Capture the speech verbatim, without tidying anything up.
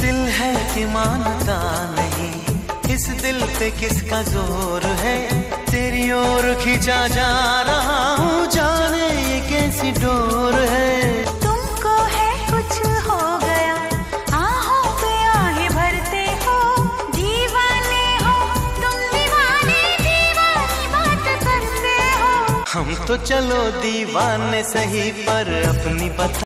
दिल है कि मानता नहीं, इस दिल पे किसका जोर है, तेरी ओर खींचा जा रहा हूँ, जाने ये कैसी डोर है। तुमको है कुछ हो गया, आहों पे आहें भरते हो, दीवाने हो तुम, दीवाने दीवानी बात करते हो। हम तो चलो दीवाने सही, पर अपनी बता